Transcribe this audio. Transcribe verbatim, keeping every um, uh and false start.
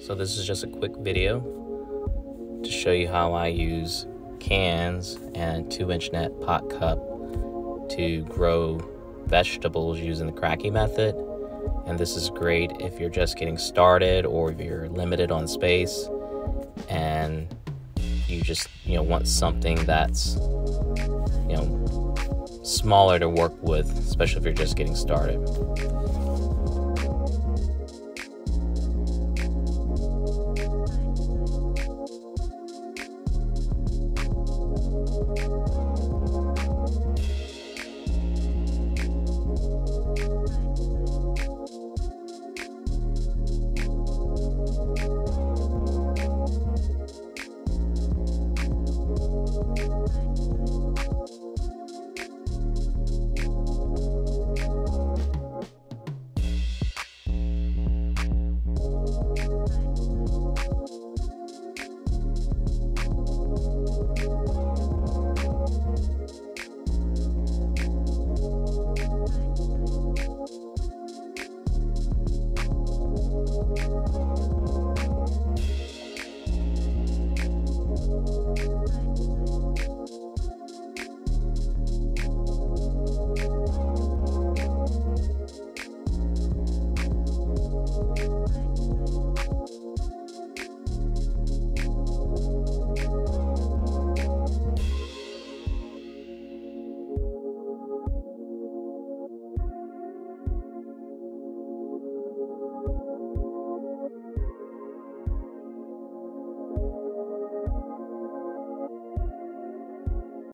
So this is just a quick video to show you how I use cans and two inch net pot cup to grow vegetables using the kratky method. And this is great if you're just getting started or if you're limited on space and you just, you know, want something that's, you know, smaller to work with, especially if you're just getting started.